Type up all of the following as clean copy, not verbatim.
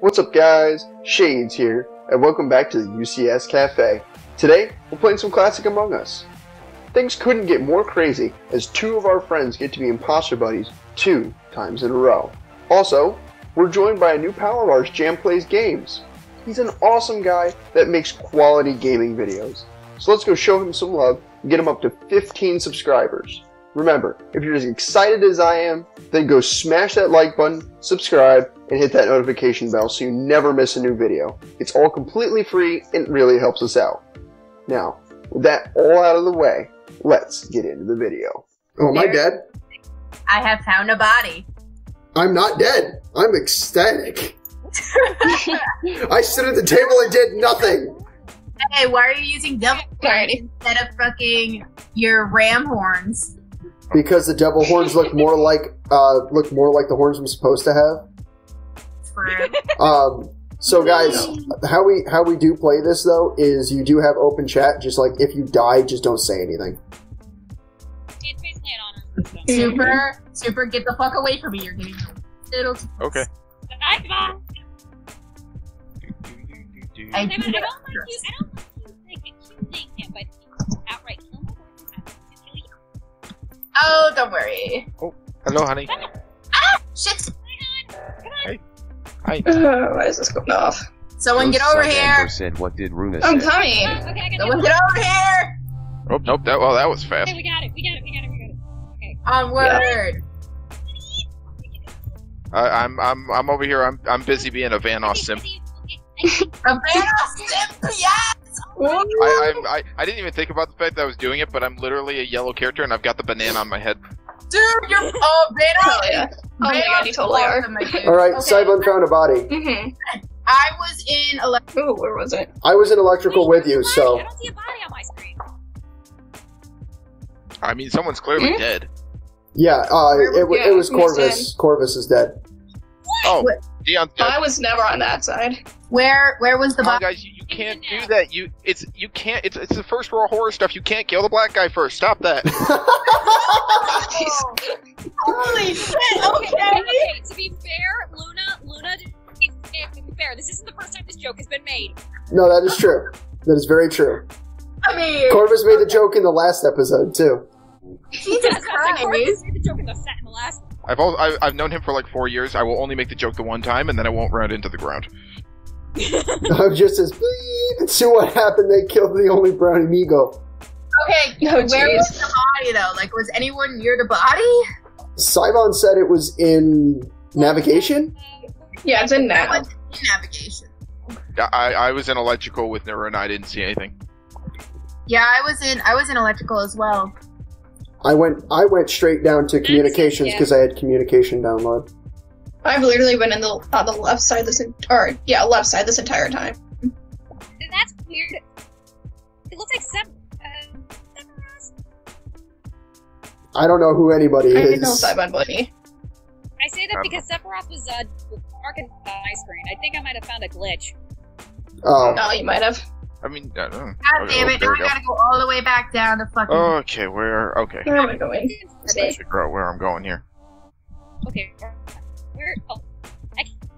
What's up guys, Shades here, and welcome back to the UCS Cafe. Today, we're playing some classic Among Us. Things couldn't get more crazy as two of our friends get to be imposter buddies 2 times in a row. Also, we're joined by a new pal of ours, JamPlaysGaems. He's an awesome guy that makes quality gaming videos. So let's go show him some love and get him up to 15 subscribers. Remember, if you're as excited as I am, then go smash that like button, subscribe, and hit that notification bell so you never miss a new video. It's all completely free and it really helps us out. Now, with that all out of the way, let's get into the video. Oh, am I dead? I have found a body. I'm not dead. I'm ecstatic. I stood at the table and did nothing. Hey, why are you using devil horns instead of fucking your ram horns? Because the devil horns look more like the horns I'm supposed to have. True. So guys, how we do play this though is you do have open chat. Just like if you die, just don't say anything. Super, get the fuck away from me! You're getting little. Okay. Oh, don't worry. Oh, hello, honey. Ah, shit. Hey. Hi. Why is this going off? Someone get over here. Said, what did Runa say? I'm coming. Oh, okay, someone get over here. Oh, nope. That, well, that was fast. Okay, we got it. We got it. We got it. We got it. Okay. Onward. Yeah. I'm over here. I'm busy being a Vanoss simp. A Vanoss simp, yes! I didn't even think about the fact that I was doing it, but I'm literally a yellow character and I've got the banana on my head. Dude, you're banana! Yeah. Oh my god, you totally are. Alright, okay. Cybon found a body. Mm-hmm. I was in electrical. Where was it? I was in electrical with you, so. I don't see a body on my screen. I mean, someone's clearly dead. Yeah, it was Corvus. Corvus is dead. Oh, Dion's dead. I was never on that side. Where was the body? Oh, guys, you can't do that. It's the first world horror stuff. You can't kill the black guy first. Stop that. Oh, holy shit. Okay. To be fair, Luna, to be fair, this isn't the first time this joke has been made. No, that is true. That is very true. I mean, Corvus made the joke in the last episode too. Jesus Christ. Corvus made the joke in the last. I've known him for like 4 years. I will only make the joke the one time, and then I won't run into the ground. I'm just as bleep. See what happened. They killed the only brown amigo. Okay, where was the body though? Like, was anyone near the body? Cybon said it was in navigation. Yeah, it's in nav. I was in navigation. I was in electrical with Nero, and I didn't see anything. Yeah, I was in electrical as well. I went straight down to communications because I had communication download. I've literally been in on the left side this entire time. That's weird. It looks like Sephiroth. I don't know who anybody is. I didn't know Cybon Bunny. I say that because Sephiroth was arcing my screen. I think I might have found a glitch. Oh, no, you might have. I mean, I don't know. God damn it! Now we gotta go all the way back down to fucking. Okay, where am I going? I should grow where I'm going here. Okay. Oh,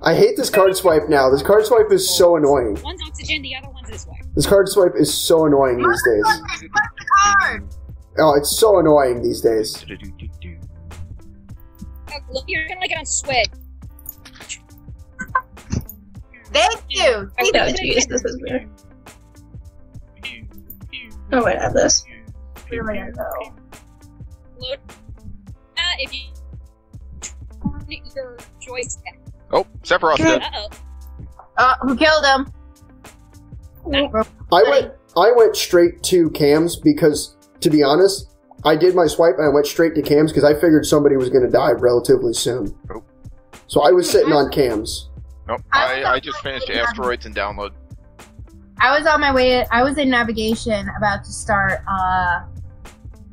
I hate this card swipe now. This card swipe is so annoying. One's oxygen, the other one's this way. This card swipe is so annoying these days. Flip the card! Oh, it's so annoying these days. Oh, look, you're gonna like it on Switch. Thank you! Oh, jeez, this is weird. Oh, wait, I have this. Where am I gonna go? Load. If you. Your joystick. Oh, Sephiroth dead. Who killed him? I went straight to cams because, to be honest, I did my swipe and I went straight to cams because I figured somebody was going to die relatively soon. Oh. So I was sitting on cams. Nope. I just finished asteroids and download. I was on my way. I was in navigation, about to start.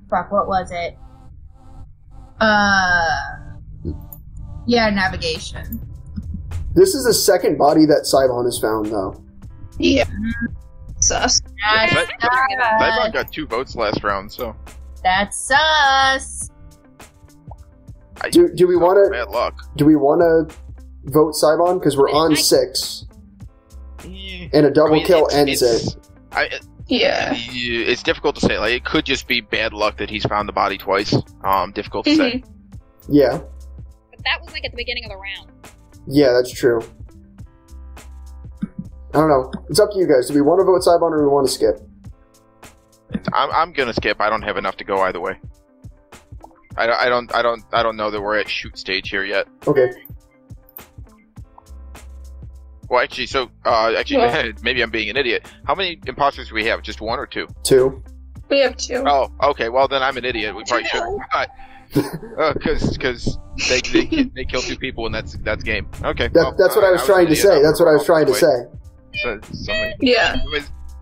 Fuck. What was it? Yeah, navigation. This is the second body that Cybon has found, though. Yeah. Sus. Cybon got 2 votes last round, so. That's sus. Do we want to? Bad luck. Do we want to vote Sybon because we're on 6. And a double kill ends it. Yeah. It's difficult to say. Like, it could just be bad luck that he's found the body twice. Difficult to say. Yeah. But that was like at the beginning of the round. Yeah, that's true. I don't know. It's up to you guys. Do we want to vote Sybon or do we want to skip? I'm gonna skip. I don't have enough to go either way. I don't know that we're at shoot stage here yet. Okay. Well, actually, so maybe I'm being an idiot. How many imposters do we have? Just one or two? Two. We have two. Oh, okay. Well, then I'm an idiot. We probably should not. Because they kill 2 people and that's game. Okay. That's what I was trying to say. That's what I was trying to say. Yeah.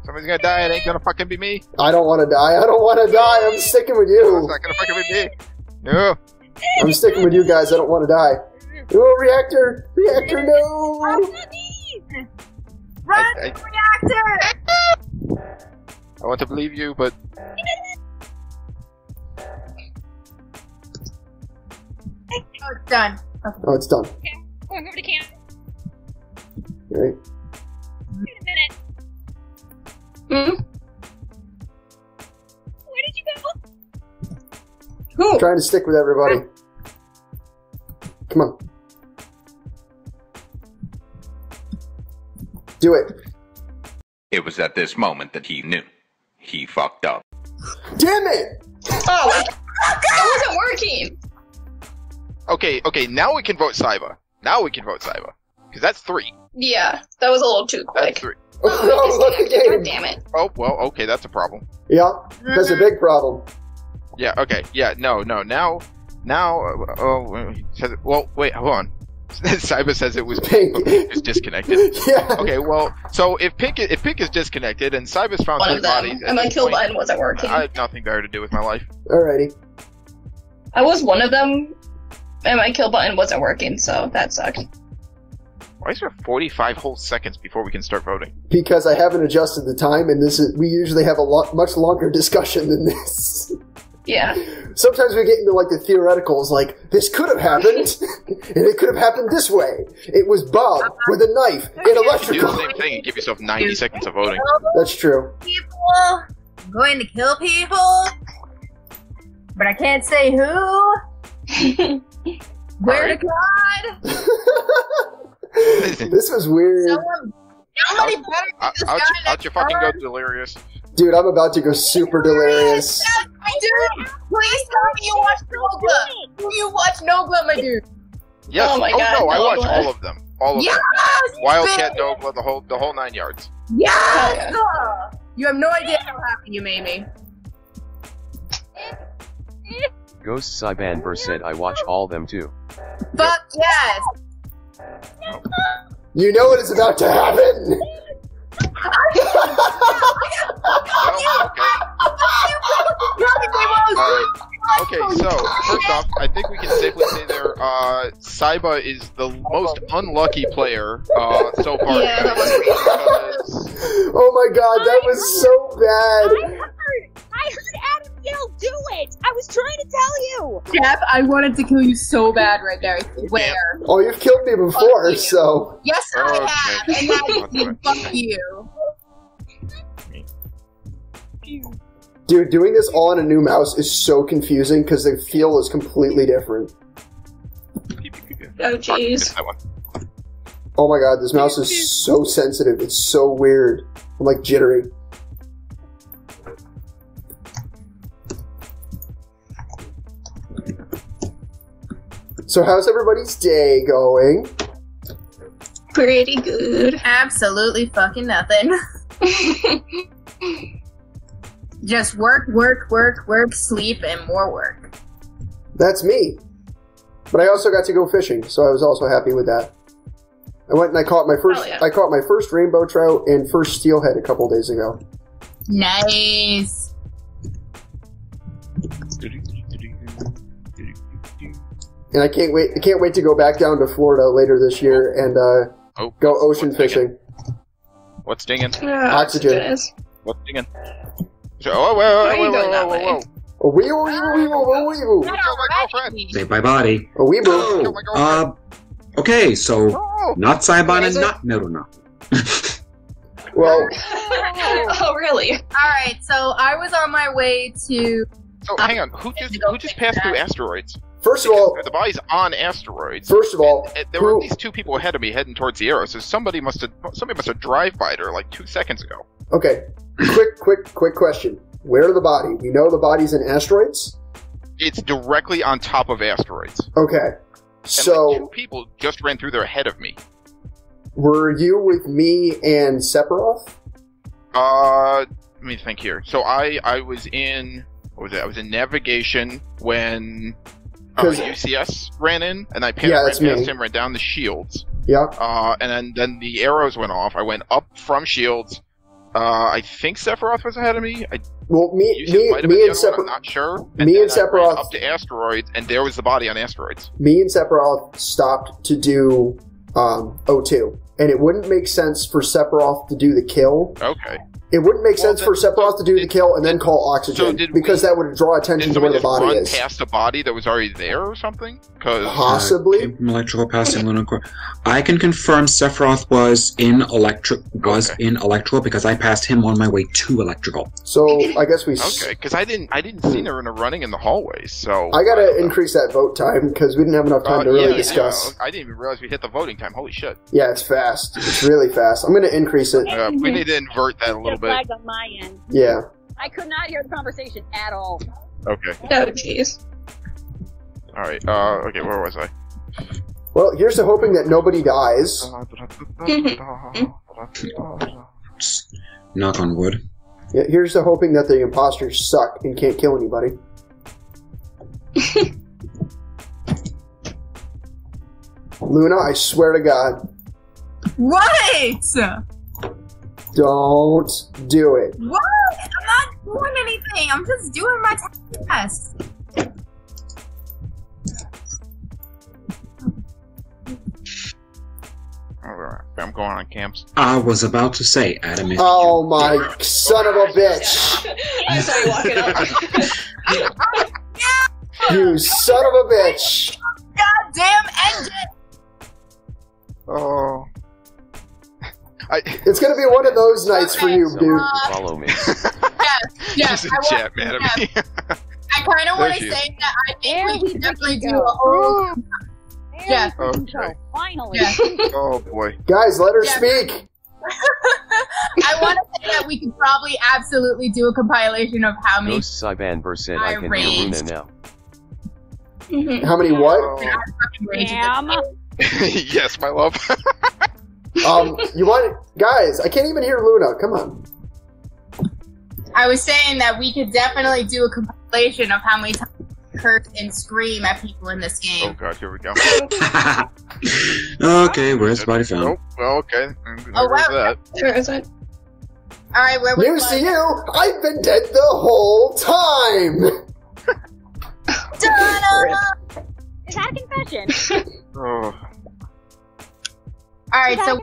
Somebody's gonna die. It ain't gonna fucking be me. I don't want to die. I don't want to die. I'm sticking with you. It's not gonna fucking be me. No. I'm sticking with you guys. I don't want to die. Oh, reactor! Reactor, no! Run, reactor! I want to believe you, but oh, it's done. Okay. Oh, it's done. Okay, going over to camp. Great. Wait a minute. Hmm? Where did you go? Who? I'm trying to stick with everybody. Come on. Do it. It was at this moment that he knew. He fucked up. Damn it! Oh, it wasn't working! Okay, okay, now we can vote Saiba. Now we can vote Saiba. Because that's 3. Yeah, that was a little too quick. That's 3. Oh, no, game. God damn it. Oh, well, okay, that's a problem. Yeah, that's a big problem. Yeah, okay, yeah, no, now, oh, well, wait, hold on. Saiba says it was Pink. Pink is disconnected. Yeah. Okay, well, so if Pink is disconnected and Saiba's found 3 bodies... And my kill button wasn't working. I have nothing better to do with my life. Alrighty. I was one of them, and my kill button wasn't working, so that sucked. Why is there 45 whole seconds before we can start voting? Because I haven't adjusted the time, and this is, we usually have a much longer discussion than this. Yeah. Sometimes we get into like the theoreticals, like this could have happened, and it could have happened this way. It was Bob with a knife in electrical. You do the same thing and give yourself 90 seconds of voting. That's true. People, I'm going to kill people, but I can't say who. Where to God. This was weird. Somebody better out your fucking go delirious. Dude, I'm about to go super delirious. Dude, please tell me you watch Nogla. Do you watch Nogla, my dude? Yes. Oh, my God, no, Nogla. I watch all of them. All of them. Wildcat, Nogla, the whole 9 yards. Yes! Oh, yeah. You have no idea how happy you made me. Ghost Saiban said I watch all them, too. Fuck yes! You know what is about to happen! Okay, so, first off, I think we can safely say there, Saiba is the most unlucky player, so far. Yeah, that was because... Oh my God, that was so bad! I heard Adam yell, do it! I was trying to tell you! Jeff, I wanted to kill you so bad right there. Where? Oh, you've killed me before, so... Yes, I have! Okay. And now fuck you. Dude, doing this all on a new mouse is so confusing because the feel is completely different. Oh, jeez. Oh my God, this mouse is so sensitive. It's so weird. I'm like jittery. So how's everybody's day going? Pretty good. Absolutely fucking nothing. Just work, work, work, work, sleep, and more work. That's me. But I also got to go fishing, so I was also happy with that. I went and I caught my first rainbow trout and first steelhead a couple days ago. Nice. And I can't wait to go back down to Florida later this year and go ocean fishing. What's dinging? Oxygen. What's dinging? Oh, whoa! A weeble! Kill my girlfriend! Save my body. A weeble! Okay, so not Saibon and not Neruna. Well. Oh, really? All right. So I was on my way to. Oh, hang on. Who just passed through asteroids? First of all, the body's on asteroids. First of all, there were at least two people ahead of me heading towards the arrow. So somebody must have drive-byed her like 2 seconds ago. Okay. quick question. Where the body? We know the body's in asteroids. It's directly on top of asteroids. Okay. And so like two people just ran through there ahead of me. Were you with me and Sephiroth? Let me think here. So I was in, what was it? I was in navigation when UCS ran in, and I ran past him, ran down the shields. Yeah. And then the arrows went off. I went up from shields. I think Sephiroth was ahead of me. Me and Sephiroth ran up to asteroids, and there was the body on asteroids. Me and Sephiroth stopped to do O2, and it wouldn't make sense for Sephiroth to do the kill. Okay. It wouldn't make sense for Sephiroth to do the kill and then call oxygen, because that would draw attention to where the body is. Did past a body that was already there or something? Possibly. Electrical passing lunar core. I can confirm Sephiroth was in electrical because I passed him on my way to electrical. So I guess we. Okay, because I didn't see Neruna running in the hallways. So I gotta increase that vote time because we didn't have enough time to really discuss. Yeah, I didn't even realize we hit the voting time. Holy shit! Yeah, it's fast. It's really fast. I'm gonna increase it. We need to invert that a little bit. Flag on my end. Yeah. I could not hear the conversation at all. Okay. Oh, jeez. All right. Okay. Where was I? Well, here's to hoping that nobody dies. Knock on wood. Yeah, here's to hoping that the imposters suck and can't kill anybody. Luna, I swear to God. What? Don't do it. What? I'm not doing anything. I'm just doing my test. I'm going on camps. I was about to say, Adam. Oh my son of a bitch! I'm sorry, walking up. You son of a bitch! Goddamn engine! Oh. It's gonna be one of those nights for you, dude. Follow me. Yes. I kind of want to say that I think we definitely do a whole. Yeah. Okay. Finally. Yeah. Oh boy. Guys, let her speak. I want to say that we could probably absolutely do a compilation of how many. Saiban percent I can hear Luna now. How many what? Yes, my love. You want guys? I can't even hear Luna. Come on. I was saying that we could definitely do a compilation of how many times we curse and scream at people in this game. Oh god, here we go. Okay, where's the body found? Nope. Well, okay. Oh wow. Where is it? All right, where was it? You. I've been dead the whole time. Donna. Is that a confession? Oh. Alright, so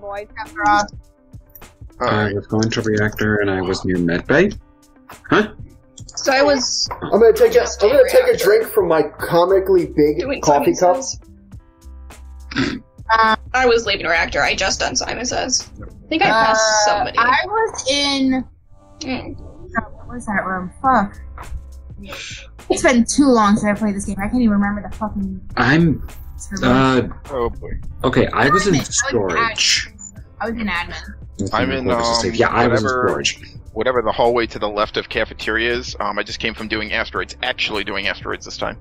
boys. I was going to reactor, and I was near medbay. Huh? So I was. I'm gonna take a drink from my comically big coffee cup. I was leaving reactor. I just done Simon Says. I think I passed somebody. I was in. What was that room? Fuck. It's been too long since I played this game. I can't even remember the fucking. Oh boy. Okay, I was in storage. I was in admin. I'm in yeah, I was in storage. Whatever the hallway to the left of cafeteria is. I just came from doing asteroids. Actually doing asteroids this time.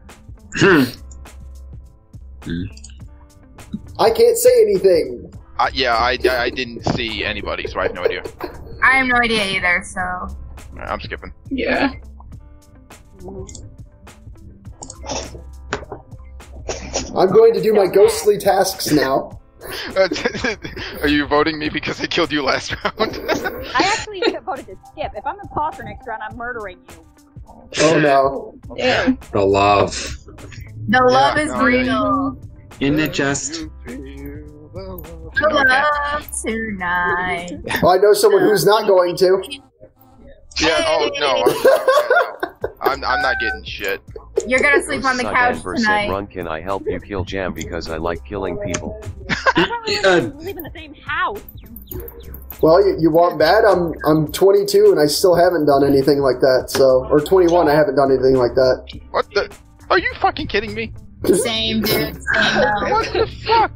I can't say anything. Yeah, I didn't see anybody, so I have no idea. I have no idea either, so. Right, I'm skipping. Yeah. I'm going to do my ghostly tasks now. Are you voting me because I killed you last round? I actually voted to skip. If I'm imposter next round, I'm murdering you. Oh no. Yeah. The love. The love is real. Isn't it just? The love tonight. Oh, I know someone who's not going to. Yeah, oh no. I'm not getting shit. You're gonna sleep on the couch tonight. Run, can I help you kill Jam because I like killing people? We live in the same house. Well, you want bad? I'm 22 and I still haven't done anything like that. So, or 21, I haven't done anything like that. What the? Are you fucking kidding me? Same dude. Same. What the fuck?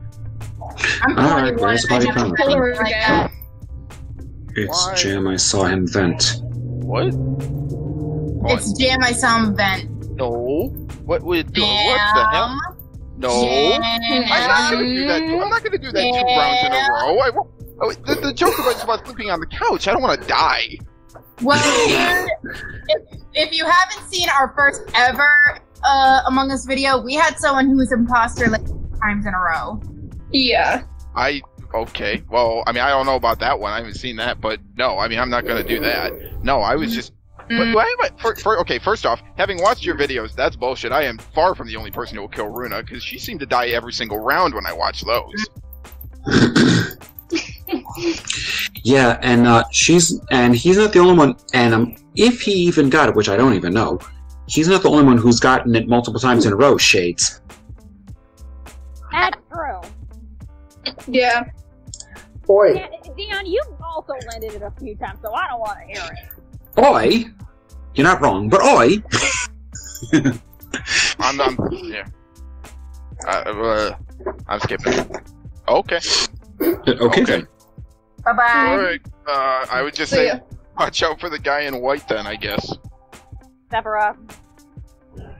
I'm alright, where's Bobby coming from? Like it's why? Jam. I saw him vent. What? It's Jam. I saw him vent. No. What would? What the hell? No. Jam. I'm not gonna do that. I'm not gonna do that 2 rounds in a row. I won't. Oh, the joke about sleeping on the couch. I don't want to die. Well, if you haven't seen our first ever Among Us video, we had someone who was imposter like 2 times in a row. Yeah. Okay. Well, I mean, I don't know about that one. I haven't seen that, but no, I mean, I'm not gonna do that. No, I was just. But why am I, okay, first off, having watched your videos, that's bullshit. I am far from the only person who will kill Runa because she seemed to die every single round when I watched those. Yeah, and he's not the only one. And if he even got it, which I don't even know, he's not the only one who's gotten it multiple times in a row. Shades. That's true. Yeah. Boy. Yeah, Dion, you've also landed it a few times, so I don't want to hear it. Oi, you're not wrong, but oi. I'm skipping. Okay. Okay. Bye bye. Right. I would just say, watch out for the guy in white, then, I guess. Sephiroth.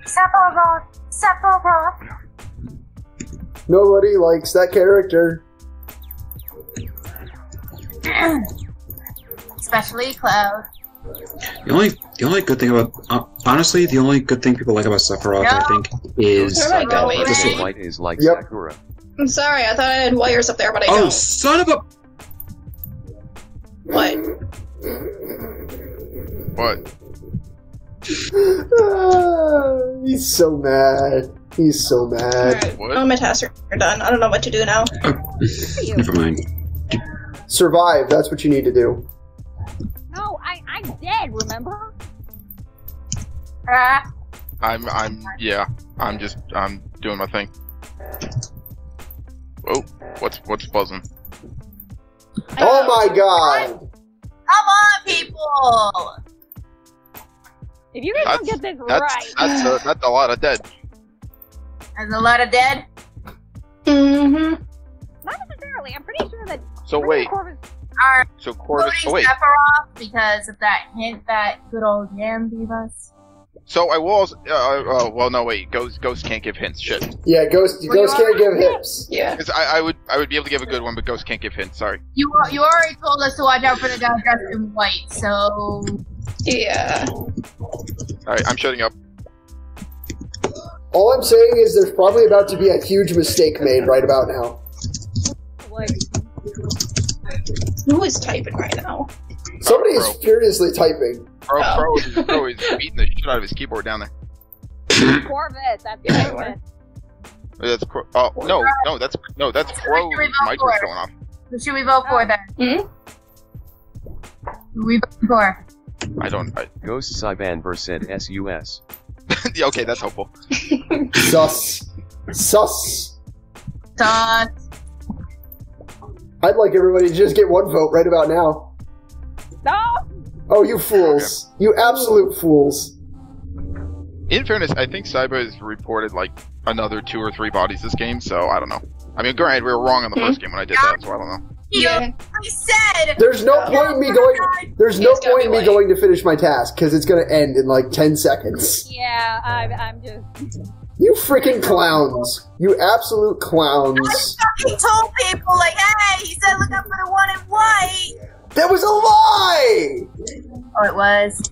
Sephiroth. Sephiroth. Nobody likes that character. Especially Cloud. The only good thing about honestly, the only good thing people like about Sephiroth, I think, is the white is like Sakura. I'm sorry, I thought I had wires up there, but I don't. Oh, son of a... What? What? He's so mad. He's so mad. Right. What? Oh, my tasks are done. I don't know what to do now. Oh. Never mind. Survive, that's what you need to do. No, I'm dead, remember? I'm doing my thing. Oh, what's buzzing? Oh my god! Come on, people! If you guys don't get this right... That's a lot of dead. That's a lot of dead? Mm-hmm. Not necessarily, I'm pretty sure that... So wait. Corvus... Alright, so Corvus... Oh, wait. Sephiroth because of that hint that good old Jam gave us. So I will also, well, no, wait. Ghost can't give hints. Shit. Yeah, Ghost can't give hints. Yeah. Because I would be able to give a good one, but Ghost can't give hints. Sorry. You already told us to watch out for the guy dressed in white. So. Yeah. All right, I'm shutting up. All I'm saying is there's probably about to be a huge mistake made right about now. What? Who is typing right now? Somebody is furiously typing. Bro is beating the shit out of his keyboard down there. Corvus, that's Corvus. That's no, that's Crow's microphone going off. Who should we vote for then? Hmm? We vote for. I don't. Ghost Siban versus SUS. Yeah, okay, that's helpful. Sus. I'd like everybody to just get one vote right about now. No. Oh, you fools. Okay. You absolute fools. In fairness, I think Cyber has reported, like, another 2 or 3 bodies this game, so I don't know. I mean, granted, we were wrong on the first game when I did that, so I don't know. Yeah. I said! There's no point in me going... There's no point in me going to finish my task, because it's going to end in, like, 10 seconds. Yeah, I'm just... You freaking clowns. You absolute clowns. I fucking told people, like, hey, he said look out for the one in white! That was a lie! Oh, it was.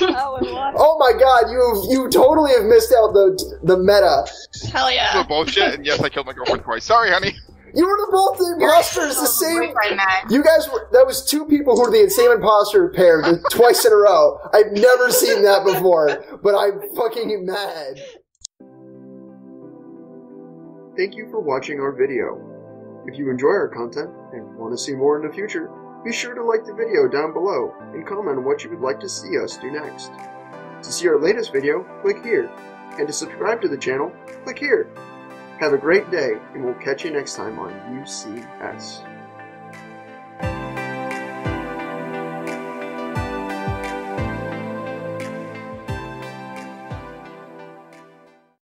Oh my god, you totally have missed out the meta. Hell yeah. You're bullshit, and yes, I killed my girlfriend twice. Sorry, honey. You were both the imposters, the same. You guys were. That was 2 people who were the same imposter pair twice in a row. I've never seen that before, but I'm fucking mad. Thank you for watching our video. If you enjoy our content and want to see more in the future, be sure to like the video down below and comment on what you would like to see us do next. To see our latest video, click here. And to subscribe to the channel, click here. Have a great day, and we'll catch you next time on UCS.